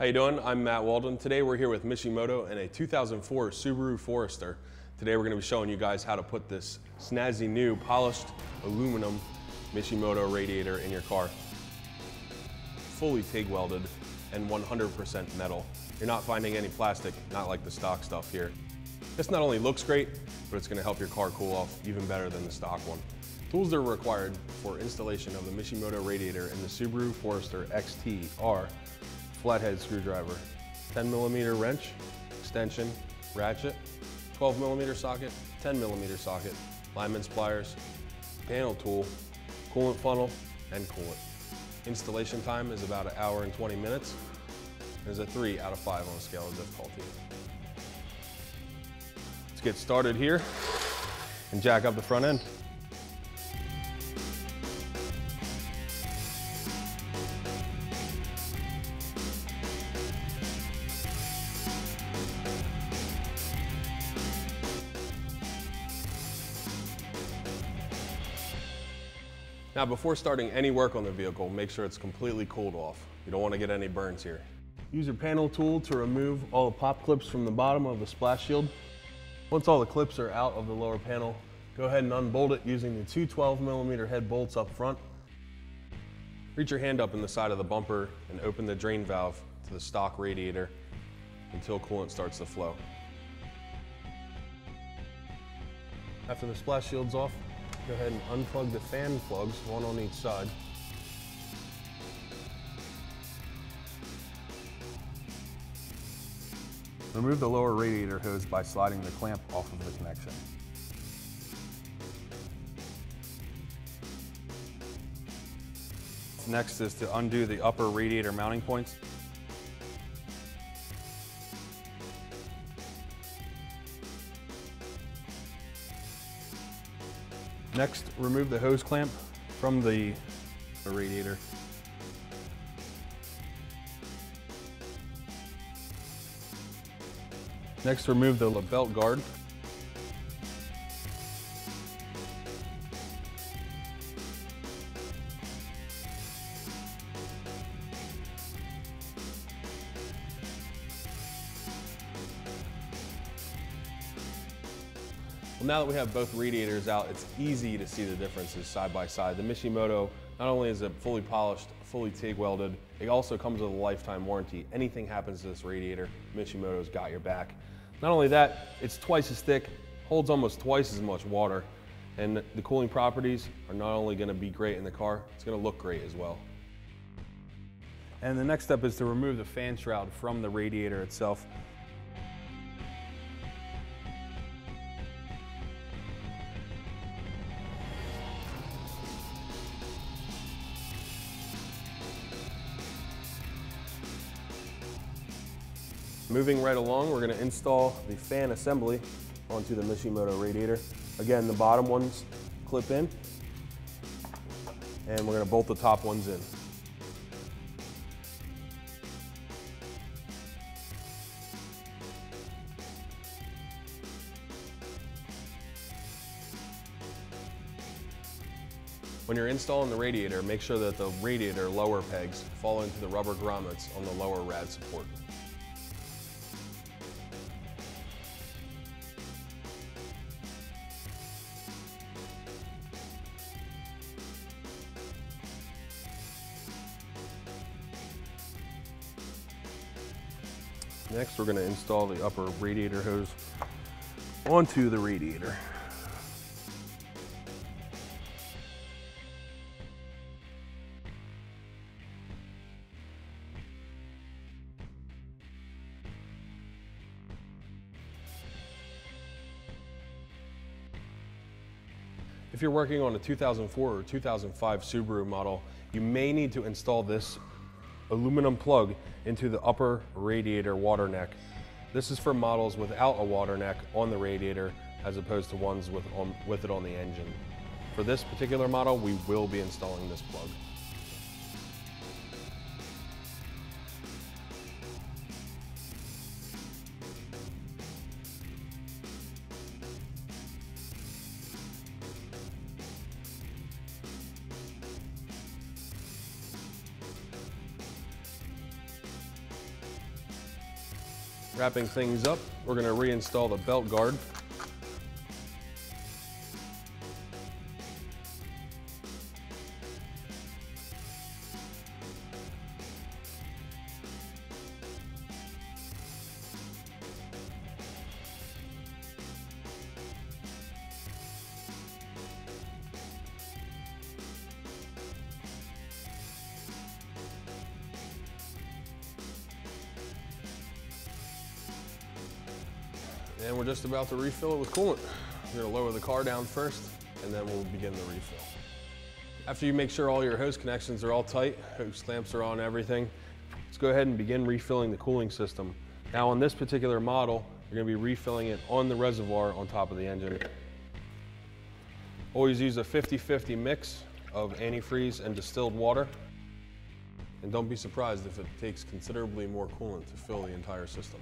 How you doing? I'm Matt Walden. Today we're here with Mishimoto and a 2004 Subaru Forester. Today we're going to be showing you guys how to put this snazzy new polished aluminum Mishimoto radiator in your car. Fully TIG welded and 100% metal. You're not finding any plastic, not like the stock stuff here. This not only looks great, but it's going to help your car cool off even better than the stock one. Tools that are required for installation of the Mishimoto radiator in the Subaru Forester XT are flathead screwdriver, 10mm wrench, extension, ratchet, 12mm socket, 10mm socket, lineman's pliers, panel tool, coolant funnel, and coolant. Installation time is about an hour and 20 minutes. There's a 3 out of 5 on a scale of difficulty. Let's get started here and jack up the front end. Now, before starting any work on the vehicle, make sure it's completely cooled off. You don't want to get any burns here. Use your panel tool to remove all the pop clips from the bottom of the splash shield. Once all the clips are out of the lower panel, go ahead and unbolt it using the two 12mm head bolts up front. Reach your hand up in the side of the bumper and open the drain valve to the stock radiator until coolant starts to flow. After the splash shield's off, go ahead and unplug the fan plugs, one on each side. Remove the lower radiator hose by sliding the clamp off of the connection. Next is to undo the upper radiator mounting points. Next, remove the hose clamp from the radiator. Next, remove the belt guard. Well, now that we have both radiators out, it's easy to see the differences side by side. The Mishimoto, not only is it fully polished, fully TIG welded, it also comes with a lifetime warranty. Anything happens to this radiator, Mishimoto's got your back. Not only that, it's twice as thick, holds almost twice as much water, and the cooling properties are not only going to be great in the car, it's going to look great as well. And the next step is to remove the fan shroud from the radiator itself. Moving right along, we're going to install the fan assembly onto the Mishimoto radiator. Again, the bottom ones clip in, and we're going to bolt the top ones in. When you're installing the radiator, make sure that the radiator lower pegs fall into the rubber grommets on the lower rad support. Next, we're going to install the upper radiator hose onto the radiator. If you're working on a 2004 or 2005 Subaru model, you may need to install this aluminum plug into the upper radiator water neck. This is for models without a water neck on the radiator as opposed to ones with it on the engine. For this particular model, we will be installing this plug. Wrapping things up, we're going to reinstall the belt guard. And we're just about to refill it with coolant. We're gonna lower the car down first, and then we'll begin the refill. After you make sure all your hose connections are all tight, hose clamps are on, everything, let's go ahead and begin refilling the cooling system. Now on this particular model, you're gonna be refilling it on the reservoir on top of the engine. Always use a 50-50 mix of antifreeze and distilled water. And don't be surprised if it takes considerably more coolant to fill the entire system.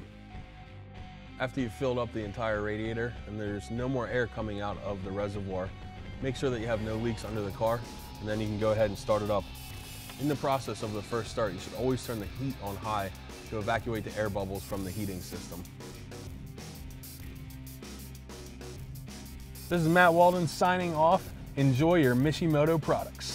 After you've filled up the entire radiator and there's no more air coming out of the reservoir, make sure that you have no leaks under the car, and then you can go ahead and start it up. In the process of the first start, you should always turn the heat on high to evacuate the air bubbles from the heating system. This is Matt Walden signing off. Enjoy your Mishimoto products.